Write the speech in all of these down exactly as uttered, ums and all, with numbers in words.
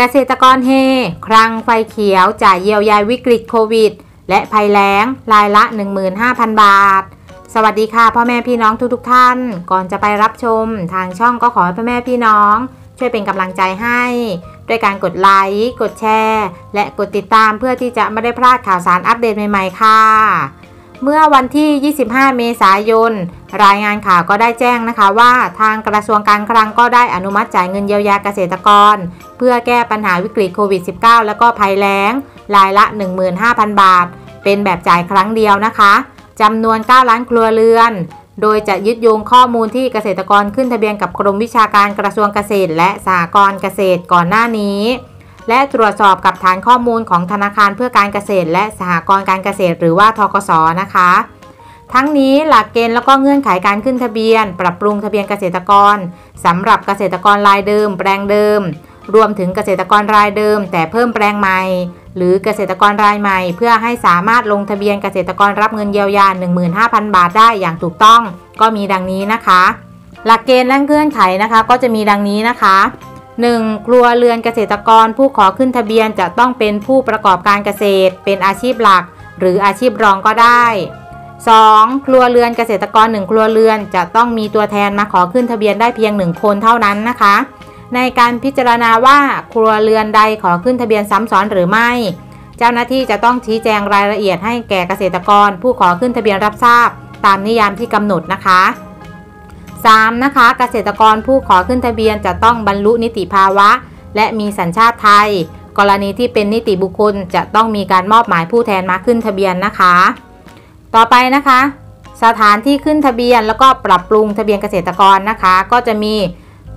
เกษตรกรเฮคลังไฟเขียวจ่ายเยียวยาวิกฤตโควิดและภัยแล้งรายละ หนึ่งหมื่นห้าพัน บาทสวัสดีค่ะพ่อแม่พี่น้องทุกๆท่านก่อนจะไปรับชมทางช่องก็ขอให้พ่อแม่พี่น้องช่วยเป็นกำลังใจให้ด้วยการกดไลค์กดแชร์และกดติดตามเพื่อที่จะไม่ได้พลาดข่าวสารอัปเดตใหม่ๆค่ะเมื่อวันที่ยี่สิบห้าเมษายนรายงานข่าวก็ได้แจ้งนะคะว่าทางกระทรวงการคลังก็ได้อนุมัติจ่ายเงินเยียวยาเกษตรกรเพื่อแก้ปัญหาวิกฤตโควิด สิบเก้า แล้วก็ภัยแล้งรายละ หนึ่งหมื่นห้าพัน บาทเป็นแบบจ่ายครั้งเดียวนะคะจำนวนเก้าล้านครัวเรือนโดยจะยึดโยงข้อมูลที่เกษตรกรขึ้นทะเบียนกับกรมวิชาการกระทรวงเกษตรและสหกรณ์เกษตรก่อนหน้านี้และตรวจสอบกับฐานข้อมูลของธนาคารเพื่อการเกษตรและสหกรณ์การเกษตรหรือว่าธกส.นะคะทั้งนี้หลักเกณฑ์และก็เงื่อนไขการขึ้นทะเบียนปรับปรุงทะเบียนเกษตรกรสำหรับเกษตรกรรายเดิมแปลงเดิมรวมถึงเกษตรกรรายเดิมแต่เพิ่มแปลงใหม่หรือเกษตรกรรายใหม่เพื่อให้สามารถลงทะเบียนเกษตรกรรับเงินเยียวยา หนึ่งหมื่นห้าพัน บาทได้อย่างถูกต้องก็มีดังนี้นะคะหลักเกณฑ์และเงื่อนไขนะคะก็จะมีดังนี้นะคะหนึ่งครัวเรือนเกษตรกรผู้ขอขึ้นทะเบียนจะต้องเป็นผู้ประกอบการเกษตรเป็นอาชีพหลักหรืออาชีพรองก็ได้สองครัวเรือนเกษตรกรหนึ่งครัวเรือนจะต้องมีตัวแทนมาขอขึ้นทะเบียนได้เพียงหนึ่งคนเท่านั้นนะคะในการพิจารณาว่าครัวเรือนใดขอขึ้นทะเบียนซ้ำซ้อนหรือไม่เจ้าหน้าที่จะต้องชี้แจงรายละเอียดให้แก่เกษตรกรผู้ขอขึ้นทะเบียนรับทราบตามนิยามที่กำหนดนะคะสามนะคะเกษตรกรผู้ขอขึ้นทะเบียนจะต้องบรรลุนิติภาวะและมีสัญชาติไทยกรณีที่เป็นนิติบุคคลจะต้องมีการมอบหมายผู้แทนมาขึ้นทะเบียนนะคะต่อไปนะคะสถานที่ขึ้นทะเบียนแล้วก็ปรับปรุงทะเบียนเกษตรกรนะคะก็จะมี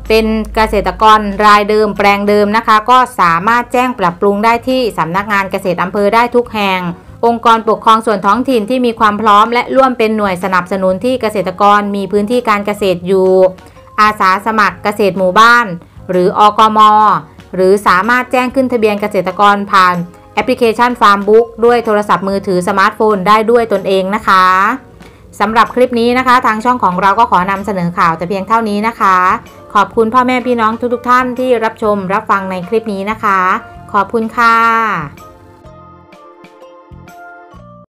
เป็นเกษตรกรรายเดิมแปลงเดิมนะคะก็สามารถแจ้งปรับปรุงได้ที่สำนักงานเกษตรอำเภอได้ทุกแห่งองค์กรปกครองส่วนท้องถิ่นที่มีความพร้อมและร่วมเป็นหน่วยสนับสนุนที่เกษตรกรมีพื้นที่การเกษตรอยู่อาสาสมัครเกษตรหมู่บ้านหรืออกม.หรือสามารถแจ้งขึ้นทะเบียนเกษตรกรผ่านแอปพลิเคชัน Farmbook ด้วยโทรศัพท์มือถือสมาร์ทโฟนได้ด้วยตนเองนะคะสำหรับคลิปนี้นะคะทางช่องของเราก็ขอนำเสนอข่าวแต่เพียงเท่านี้นะคะขอบคุณพ่อแม่พี่น้องทุกๆท่านที่รับชมรับฟังในคลิปนี้นะคะขอบคุณค่ะ